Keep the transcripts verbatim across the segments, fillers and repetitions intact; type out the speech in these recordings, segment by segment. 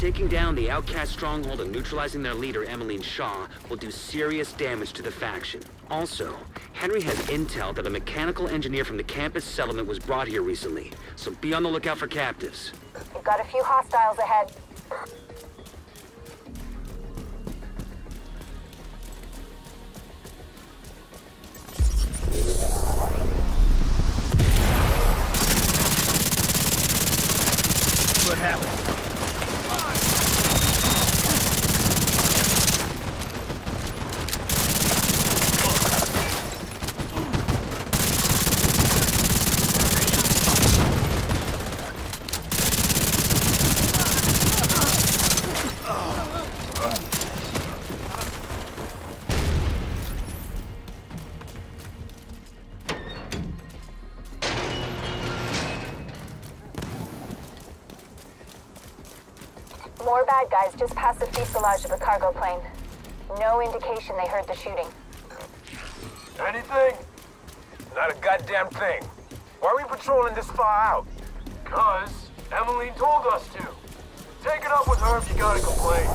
Taking down the Outcast stronghold and neutralizing their leader, Emmeline Shaw, will do serious damage to the faction. Also, Henry has intel that a mechanical engineer from the campus settlement was brought here recently, so be on the lookout for captives. You've got a few hostiles ahead. What happened? More bad guys just passed the fuselage of the cargo plane. No indication they heard the shooting. Anything? Not a goddamn thing. Why are we patrolling this far out? Because Emmeline told us to. Take it up with her if you gotta complain.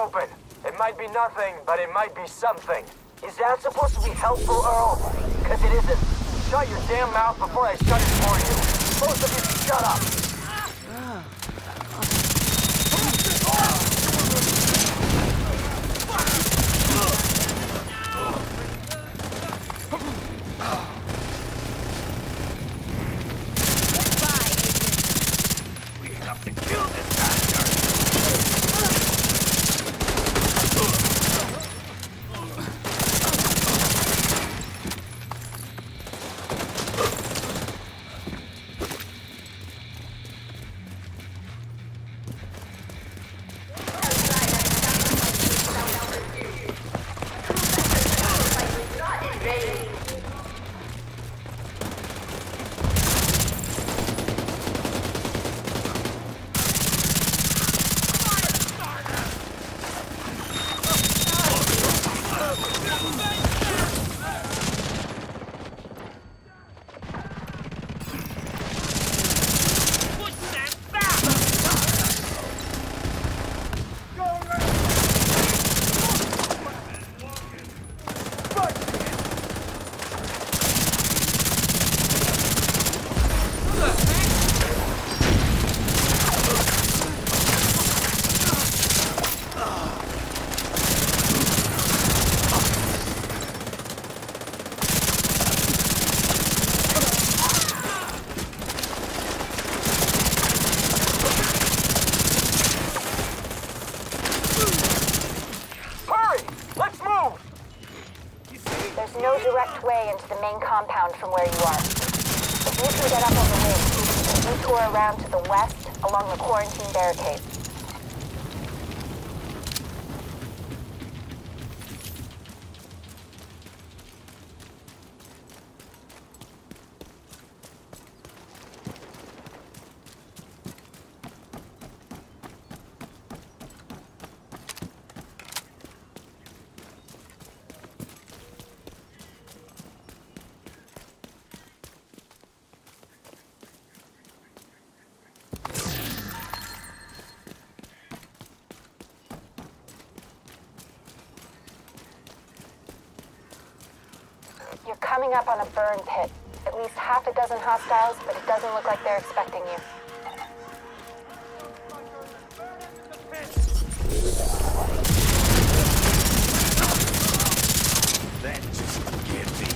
Open. It might be nothing, but it might be something. Is that supposed to be helpful, Earl? Because it isn't. Shut your damn mouth before I shut it for you. Both of you, shut up. We have to kill this bastard. No direct way into the main compound from where you are. If you can get up on the ridge, you can detour around to the west along the quarantine barricade. You're coming up on a burn pit. At least half a dozen hostiles, but it doesn't look like they're expecting you. That just gives me.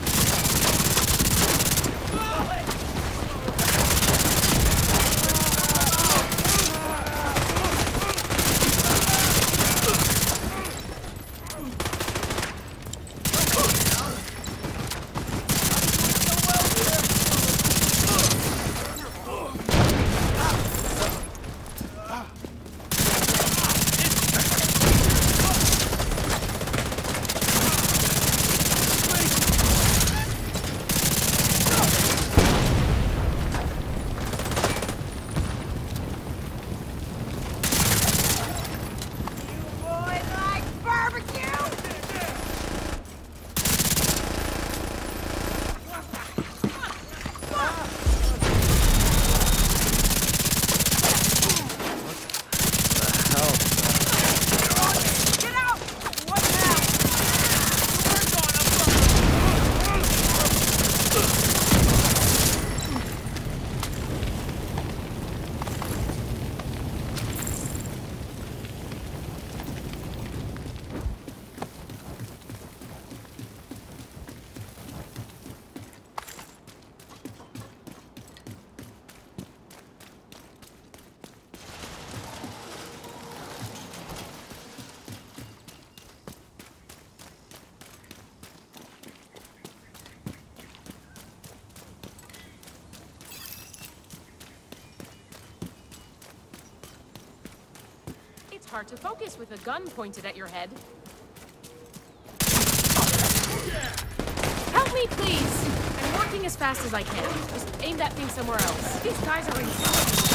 hard to focus with a gun pointed at your head. Help me, please! I'm working as fast as I can. Just aim that thing somewhere else. These guys are insane.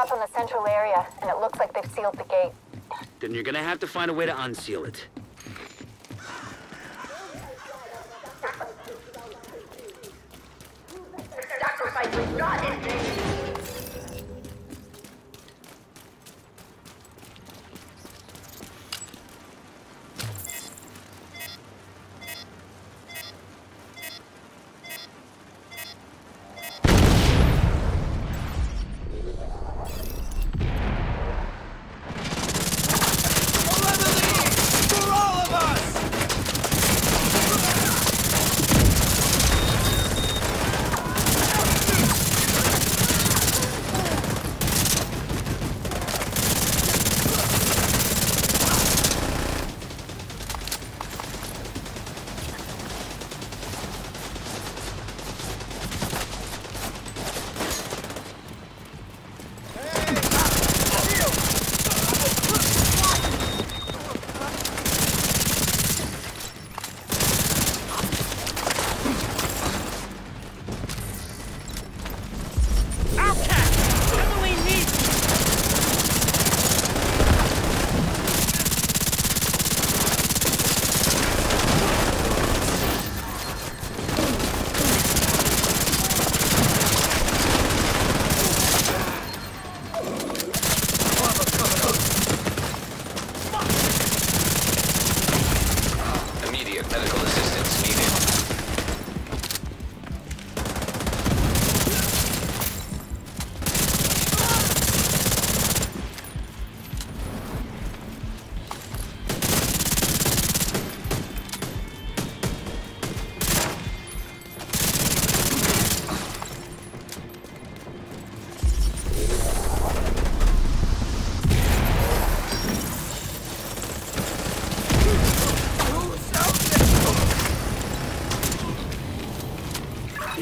Up on the central area, and it looks like they've sealed the gate. Then you're gonna have to find a way to unseal it. Sacrifice was not in danger. All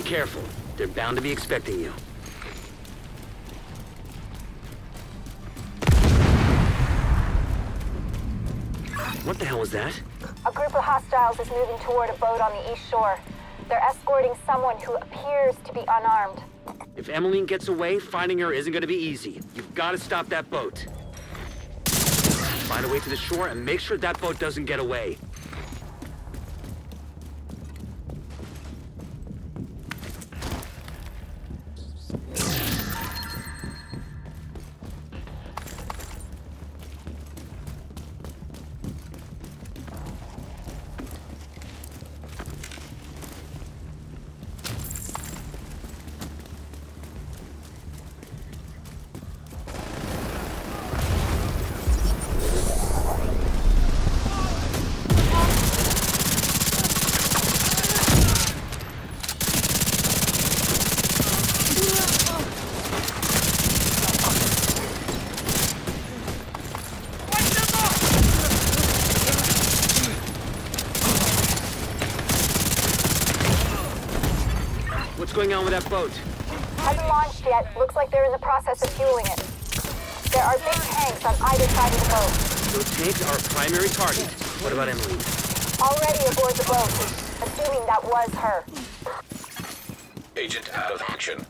careful. They're bound to be expecting you. What the hell was that? A group of hostiles is moving toward a boat on the east shore. They're escorting someone who appears to be unarmed. If Emmeline gets away, finding her isn't gonna be easy. You've gotta stop that boat. Find a way to the shore and make sure that boat doesn't get away. What's going on with that boat? Hasn't launched yet. Looks like they're in the process of fueling it. There are big tanks on either side of the boat. Those tanks are a primary target. What about Emmeline? Already aboard the boat, assuming that was her. Agent out of action.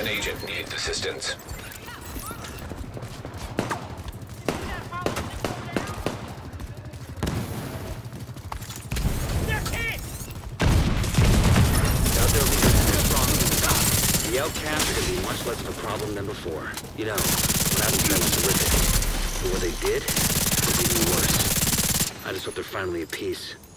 An agent needs assistance. The Outcasts are going to be much less of a problem than before. You know, what happened to them was horrific. But what they did was even worse. I just hope they're finally at peace.